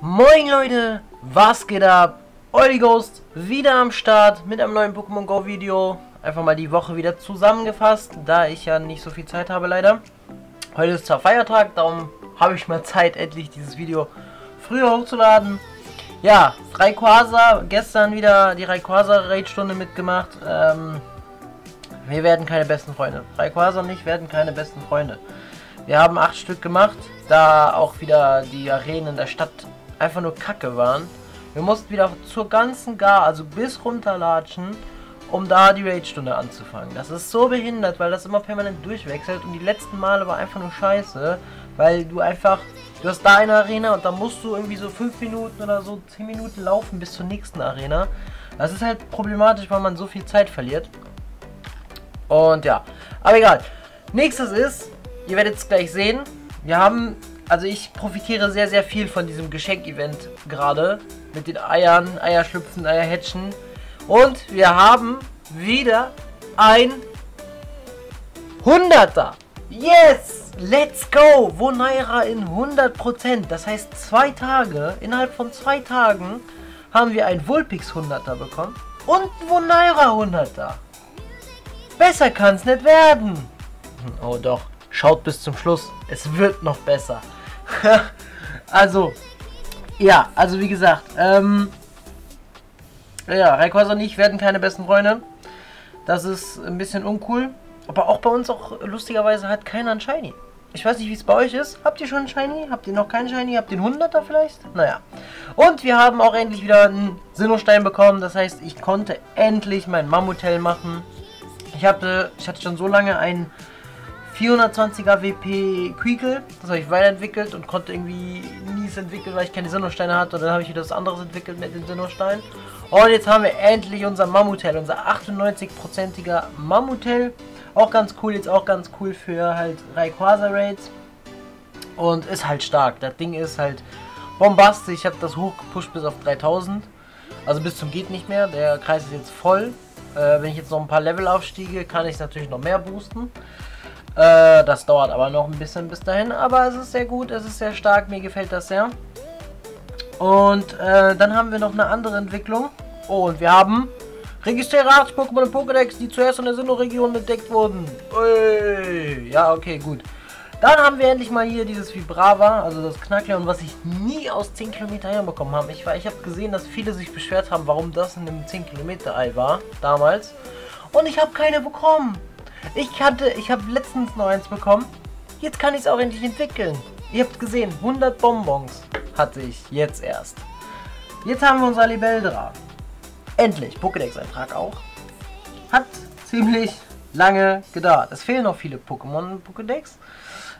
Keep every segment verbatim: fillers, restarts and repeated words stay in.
Moin Leute, was geht ab? Euer Ghost wieder am Start mit einem neuen Pokémon Go Video. Einfach mal die Woche wieder zusammengefasst, da ich ja nicht so viel Zeit habe leider. Heute ist zwar Feiertag, darum habe ich mal Zeit, endlich dieses Video früher hochzuladen. Ja, Rayquaza, gestern wieder die Rayquaza-Raid-Stunde mitgemacht. Ähm, wir werden keine besten Freunde. Rayquaza und ich werden keine besten Freunde. Wir haben acht Stück gemacht, da auch wieder die Arenen der Stadt einfach nur Kacke waren. Wir mussten wieder zur ganzen Gar, also bis runterlatschen, um da die Raid-Stunde anzufangen. Das ist so behindert, weil das immer permanent durchwechselt und die letzten Male war einfach nur scheiße, weil du einfach, du hast da eine Arena und dann musst du irgendwie so fünf Minuten oder so zehn Minuten laufen bis zur nächsten Arena. Das ist halt problematisch, weil man so viel Zeit verliert. Und ja, aber egal. Nächstes ist, ihr werdet es gleich sehen, wir haben... Also ich profitiere sehr, sehr viel von diesem Geschenk-Event gerade. Mit den Eiern, Eierschlüpfen, Eierhätschen. Und wir haben wieder ein Hunderter. Yes! Let's go! Vonaira in hundert Prozent. Das heißt, zwei Tage, innerhalb von zwei Tagen, haben wir ein Vulpix Hunderter bekommen. Und Vonaira Hunderter. Besser kann's nicht werden. Oh doch, schaut bis zum Schluss. Es wird noch besser. Also, ja, also wie gesagt, ähm, ja, Rayquaza und ich werden keine besten Freunde. Das ist ein bisschen uncool. Aber auch bei uns, auch lustigerweise, hat keiner ein Shiny. Ich weiß nicht, wie es bei euch ist. Habt ihr schon ein Shiny? Habt ihr noch keinen Shiny? Habt ihr einen Hunderter vielleicht? Naja. Und wir haben auch endlich wieder einen Sinnoh-Stein bekommen. Das heißt, ich konnte endlich mein Mamutel machen. Ich hatte, ich hatte schon so lange einen vierhundertzwanziger W P Quiekel, das habe ich weiterentwickelt und konnte irgendwie nie es entwickeln, weil ich keine Sinnoh-Steine hatte, und dann habe ich wieder was anderes entwickelt mit den Sinnoh-Steinen. Und jetzt haben wir endlich unser Mamutel, unser achtundneunzig prozentiger Mamutel. Auch ganz cool, jetzt auch ganz cool für halt Rayquaza-Raids. Und ist halt stark, das Ding ist halt bombastisch. Ich habe das hochgepusht bis auf dreitausend, also bis zum geht nicht mehr, der Kreis ist jetzt voll. Äh, wenn ich jetzt noch ein paar Level aufstiege, kann ich natürlich noch mehr boosten. Das dauert aber noch ein bisschen bis dahin, aber es ist sehr gut, es ist sehr stark, mir gefällt das sehr. Und äh, dann haben wir noch eine andere Entwicklung. Oh, und wir haben registriere acht Pokémon im Pokédex, die zuerst in der Sinnoh-Region entdeckt wurden. Ui. Ja, okay, gut. Dann haben wir endlich mal hier dieses Vibrava, also das Knackler, und was ich nie aus zehn Kilometer herbekommen habe. Ich, ich habe gesehen, dass viele sich beschwert haben, warum das in einem zehn Kilometer Ei war, damals. Und ich habe keine bekommen. Ich hatte, ich habe letztens noch eins bekommen. Jetzt kann ich es auch endlich entwickeln. Ihr habt gesehen, hundert Bonbons hatte ich jetzt erst. Jetzt haben wir unser Libelldra. Endlich, Pokédex-Eintrag auch. Hat ziemlich lange gedauert. Es fehlen noch viele Pokémon im Pokédex.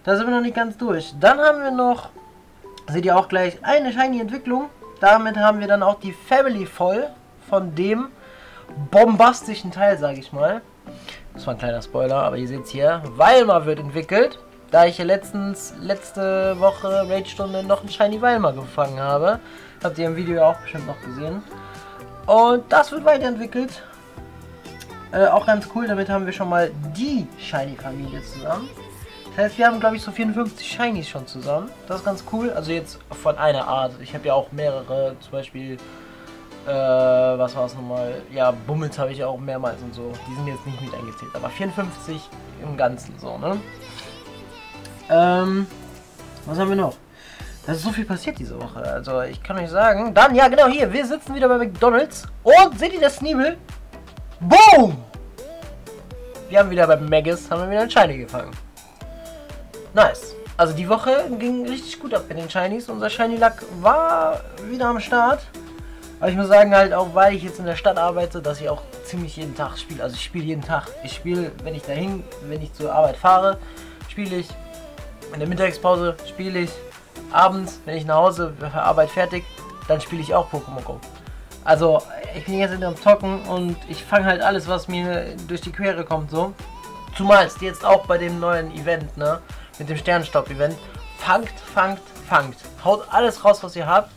Da sind wir noch nicht ganz durch. Dann haben wir noch, seht ihr auch gleich, eine shiny Entwicklung. Damit haben wir dann auch die Family voll von dem bombastischen Teil, sage ich mal. Das war ein kleiner Spoiler, aber ihr seht es hier. Weilmar wird entwickelt. Da ich ja letztens, letzte Woche Raid-Stunde noch einen Shiny Weilmar gefangen habe. Habt ihr im Video auch bestimmt noch gesehen. Und das wird weiterentwickelt. Äh, auch ganz cool, damit haben wir schon mal die Shiny-Familie zusammen. Das heißt, wir haben, glaube ich, so vierundfünfzig Shinies schon zusammen. Das ist ganz cool. Also jetzt von einer Art. Ich habe ja auch mehrere, zum Beispiel... Äh, was war es nochmal? Ja, Bummels habe ich ja auch mehrmals und so. Die sind jetzt nicht mit eingezählt, aber vierundfünfzig im Ganzen so, ne? Ähm, was haben wir noch? Da ist so viel passiert diese Woche, also ich kann euch sagen. Dann, ja genau, hier, wir sitzen wieder bei McDonalds und seht ihr das Nibel? Boom! Wir haben wieder bei Maggis, haben wir wieder einen Shiny gefangen. Nice. Also die Woche ging richtig gut ab mit den Shinies. Unser Shiny Luck war wieder am Start. Aber ich muss sagen, halt auch, weil ich jetzt in der Stadt arbeite, dass ich auch ziemlich jeden Tag spiele. Also ich spiele jeden Tag. Ich spiele, wenn ich dahin, wenn ich zur Arbeit fahre, spiele ich. In der Mittagspause spiele ich. Abends, wenn ich nach Hause, Arbeit fertig, dann spiele ich auch Pokémon Go. Also ich bin jetzt in am Zocken und ich fange halt alles, was mir durch die Quere kommt, so. Zumal jetzt auch bei dem neuen Event, ne, mit dem Sternstopp-Event. Fangt, fangt, fangt. Haut alles raus, was ihr habt.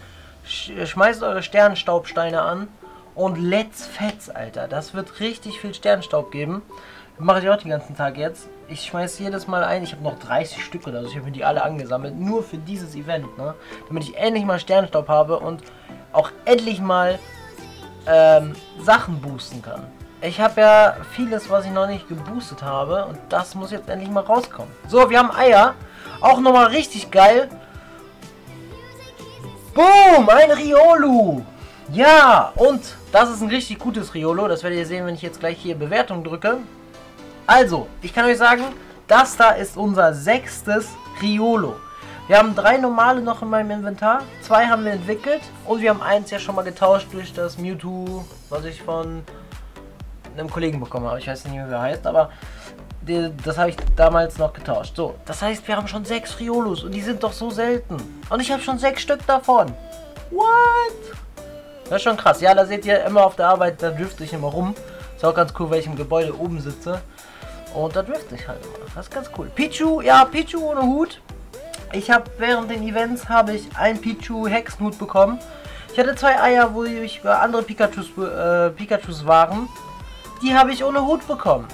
Schmeißt eure Sternstaubsteine an und let's fetz, Alter. Das wird richtig viel Sternstaub geben. Mache ich auch den ganzen Tag jetzt. Ich schmeiße jedes Mal ein. Ich habe noch dreißig Stück oder so. Ich habe mir die alle angesammelt. Nur für dieses Event, ne? Damit ich endlich mal Sternstopp habe und auch endlich mal ähm, Sachen boosten kann. Ich habe ja vieles, was ich noch nicht geboostet habe. Und das muss jetzt endlich mal rauskommen. So, wir haben Eier. Auch nochmal richtig geil. Boom, ein Riolu. Ja, und das ist ein richtig gutes Riolu. Das werdet ihr sehen, wenn ich jetzt gleich hier Bewertung drücke. Also, ich kann euch sagen, das da ist unser sechstes Riolu. Wir haben drei normale noch in meinem Inventar. Zwei haben wir entwickelt. Und wir haben eins ja schon mal getauscht durch das Mewtwo, was ich von einem Kollegen bekommen habe. Ich weiß nicht mehr, wie er heißt, aber die, das habe ich damals noch getauscht. So, das heißt, wir haben schon sechs Riolus. Und die sind doch so selten. Und ich habe schon sechs Stück davon. What? Das ist schon krass. Ja, da seht ihr immer auf der Arbeit, da drifte ich immer rum. Ist auch ganz cool, weil ich im Gebäude oben sitze. Und da drifte ich halt immer. Das ist ganz cool. Pichu, ja, Pichu ohne Hut. Ich habe während den Events habe ich ein Pichu Hexenhut bekommen. Ich hatte zwei Eier, wo ich andere Pikachus, äh, Pikachus waren. Die habe ich ohne Hut bekommen.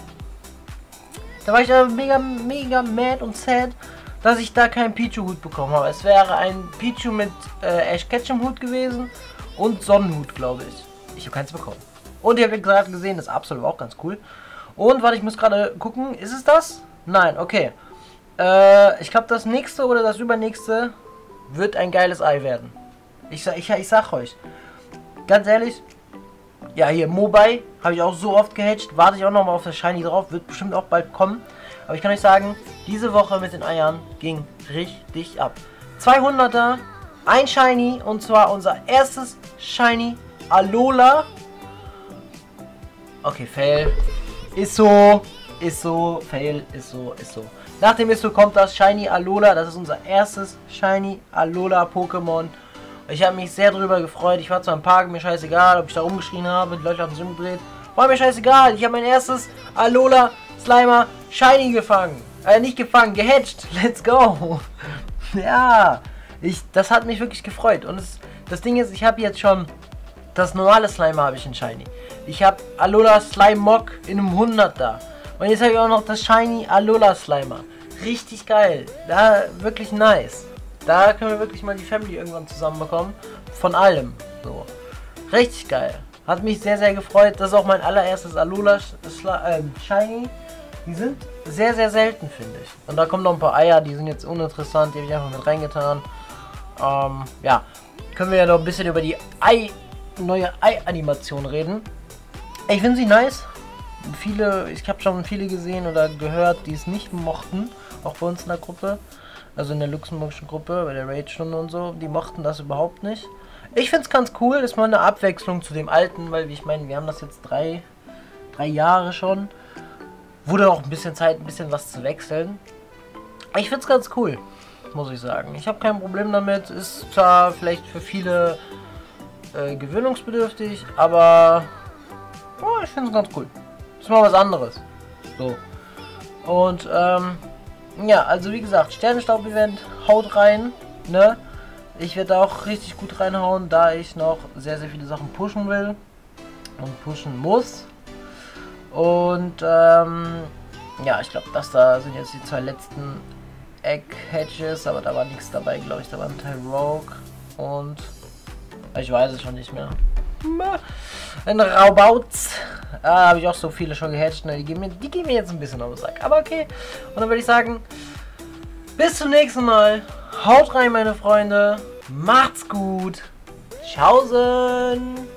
Da war ich aber mega, mega mad und sad, dass ich da keinen Pichu-Hut bekommen habe. Es wäre ein Pichu mit äh, Ash Ketchum-Hut gewesen. Und Sonnenhut, glaube ich. Ich habe keins bekommen. Und ihr habt gerade gesehen, das Absol war auch ganz cool. Und warte, ich muss gerade gucken. Ist es das? Nein, okay. Äh, ich glaube, das nächste oder das übernächste wird ein geiles Ei werden. Ich, ich, ich sag euch. Ganz ehrlich. Ja, hier, Mobai. Habe ich auch so oft gehatcht. Warte ich auch nochmal auf das Shiny drauf. Wird bestimmt auch bald kommen. Aber ich kann euch sagen, diese Woche mit den Eiern ging richtig ab. zweihunderter. Ein Shiny, und zwar unser erstes Shiny Alola. Okay, Fail. Ist so, ist so, Fail, ist so, ist so. Nach dem Ist so kommt das Shiny Alola. Das ist unser erstes Shiny Alola Pokémon. Ich habe mich sehr drüber gefreut. Ich war zwar im Park, mir scheißegal, ob ich da rumgeschrien habe, die Leute haben sich umgedreht. War mir scheißegal, ich habe mein erstes Alola Slimer Shiny gefangen. Äh, nicht gefangen, gehatcht. Let's go. Ja. Ich, das hat mich wirklich gefreut. Und es, das Ding ist, ich habe jetzt schon das normale Slimer habe ich in Shiny. Ich habe Alola Sleimok in einem hunderter. Und jetzt habe ich auch noch das Shiny Alola Slimer. Richtig geil. Da, wirklich nice. Da können wir wirklich mal die Family irgendwann zusammenbekommen. Von allem. So. Richtig geil. Hat mich sehr, sehr gefreut. Das ist auch mein allererstes Alola äh, Shiny. Die sind sehr, sehr selten, finde ich. Und da kommen noch ein paar Eier. Die sind jetzt uninteressant. Die habe ich einfach mit reingetan. Ähm, ja, können wir ja noch ein bisschen über die Ei, neue Ei-Animation reden. Ich finde sie nice. Viele, ich habe schon viele gesehen oder gehört, die es nicht mochten. Auch bei uns in der Gruppe. Also in der luxemburgischen Gruppe, bei der Raid-Stunde und so. Die mochten das überhaupt nicht. Ich finde es ganz cool. Ist mal eine Abwechslung zu dem alten, weil ich meine, wir haben das jetzt drei, drei Jahre schon. Wurde auch ein bisschen Zeit, ein bisschen was zu wechseln. Ich finde es ganz cool. Muss ich sagen. Ich habe kein Problem damit. Ist zwar vielleicht für viele äh, gewöhnungsbedürftig, aber oh, ich finde es ganz cool. Ist mal was anderes. So. Und ähm, ja, also wie gesagt, Sternenstaub-Event, haut rein. Ne? Ich werde da auch richtig gut reinhauen, da ich noch sehr, sehr viele Sachen pushen will und pushen muss. Und ähm, ja, ich glaube, das da sind jetzt die zwei letzten Egg-Hedges, aber da war nichts dabei, glaube ich. Da waren Tyrogue und ich weiß es schon nicht mehr. Ein Raubautz. Ah, habe ich auch so viele schon gehatcht. Ne? Die, gehen mir, die gehen mir jetzt ein bisschen auf den Sack. Aber okay. Und dann würde ich sagen, bis zum nächsten Mal. Haut rein, meine Freunde. Macht's gut. Tschaußen.